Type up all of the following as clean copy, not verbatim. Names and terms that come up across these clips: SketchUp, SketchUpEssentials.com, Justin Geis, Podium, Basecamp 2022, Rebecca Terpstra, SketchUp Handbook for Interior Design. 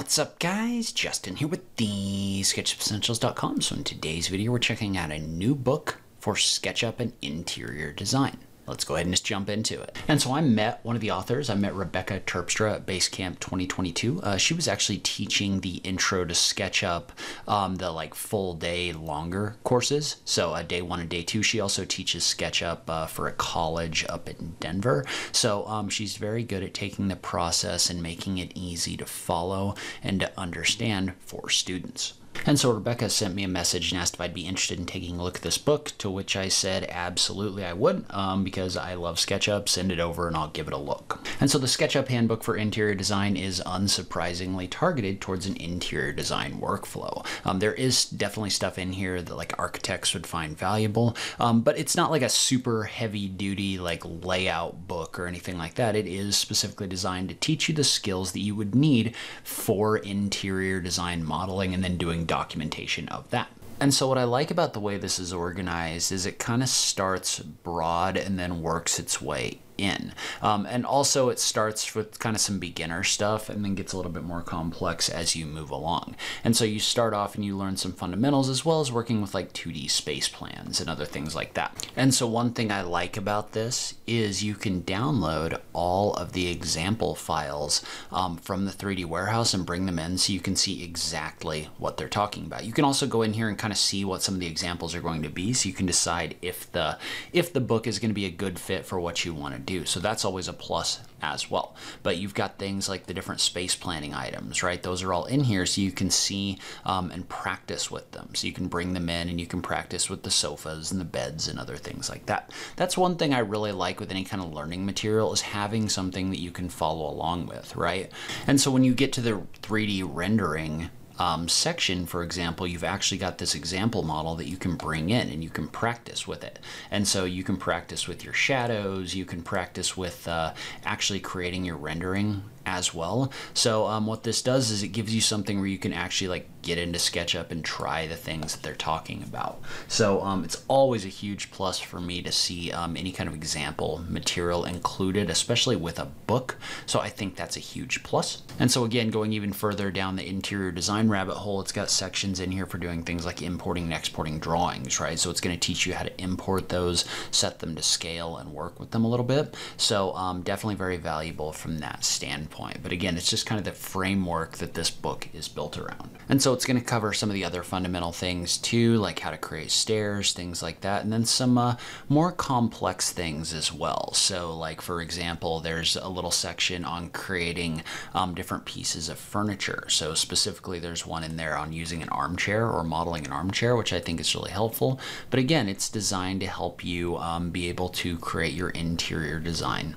What's up guys, Justin here with the SketchUpEssentials.com. So in today's video, we're checking out a new book for SketchUp and interior design. Let's go ahead and just jump into it. And so I met one of the authors. I met Rebecca Terpstra at Basecamp 2022. She was actually teaching the Intro to SketchUp, the like full day longer courses. So day one and day two. She also teaches SketchUp for a college up in Denver. So she's very good at taking the process and making it easy to follow and to understand for students. And so Rebecca sent me a message and asked if I'd be interested in taking a look at this book, to which I said absolutely I would, because I love SketchUp. Send it over and I'll give it a look. And so the SketchUp Handbook for Interior Design is unsurprisingly targeted towards an interior design workflow. There is definitely stuff in here that like architects would find valuable, but it's not like a super heavy duty like layout book or anything like that. It is specifically designed to teach you the skills that you would need for interior design modeling and then doing documentation of that. And so what I like about the way this is organized is it kind of starts broad and then works its way in. And also it starts with kind of some beginner stuff and then gets a little bit more complex as you move along. And so you start off and you learn some fundamentals as well as working with like 2D space plans and other things like that. And so one thing I like about this is you can download all of the example files from the 3D warehouse and bring them in so you can see exactly what they're talking about. You can also go in here and kind of see what some of the examples are going to be so you can decide if the book is going to be a good fit for what you want to do. So that's always a plus as well. But you've got things like the different space planning items, right? Those are all in here so you can see and practice with them. So you can bring them in and you can practice with the sofas and the beds and other things like that. That's one thing I really like with any kind of learning material is having something that you can follow along with, right? And so when you get to the 3D rendering section, for example, you've actually got this example model that you can bring in and you can practice with it. And so you can practice with your shadows, you can practice with actually creating your rendering as well. So what this does is it gives you something where you can actually like get into SketchUp and try the things that they're talking about. So it's always a huge plus for me to see any kind of example material included, especially with a book. So I think that's a huge plus. And so again, going even further down the interior design rabbit hole, it's got sections in here for doing things like importing and exporting drawings, right? So it's going to teach you how to import those, set them to scale and work with them a little bit. So definitely very valuable from that standpoint. But again, it's just kind of the framework that this book is built around. And so it's going to cover some of the other fundamental things too, like how to create stairs, things like that, and then some more complex things as well. So like, for example, there's a little section on creating different pieces of furniture. So specifically, there's one in there on using an armchair or modeling an armchair, which I think is really helpful. But again, it's designed to help you be able to create your interior designs.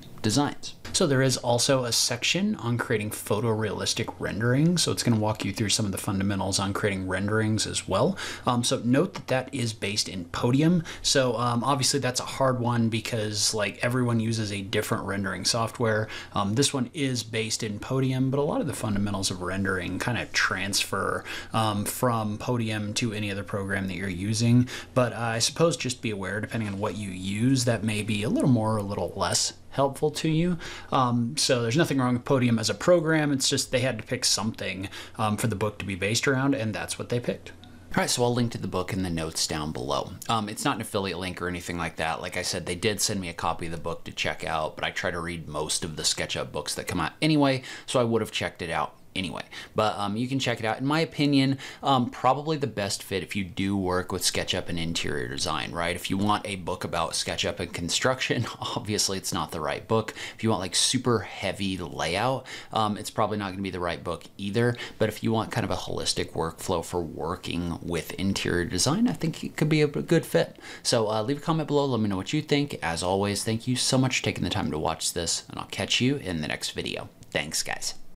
So there is also a section on creating photorealistic renderings. So it's going to walk you through some of the fundamentals on creating renderings as well. So note that that is based in Podium. So obviously that's a hard one because like everyone uses a different rendering software. This one is based in Podium, but a lot of the fundamentals of rendering kind of transfer from Podium to any other program that you're using. But I suppose just be aware, depending on what you use, that may be a little more or a little less helpful to you. So there's nothing wrong with Podium as a program. It's just they had to pick something for the book to be based around, and that's what they picked. All right, so I'll link to the book in the notes down below. It's not an affiliate link or anything like that. Like I said, they did send me a copy of the book to check out, but I try to read most of the SketchUp books that come out anyway, so I would have checked it out anyway. But you can check it out. In my opinion, probably the best fit if you do work with SketchUp and interior design, right? If you want a book about SketchUp and construction, obviously it's not the right book. If you want like super heavy layout, it's probably not going to be the right book either. But if you want kind of a holistic workflow for working with interior design, I think it could be a good fit. So leave a comment below. Let me know what you think. As always, thank you so much for taking the time to watch this, and I'll catch you in the next video. Thanks, guys.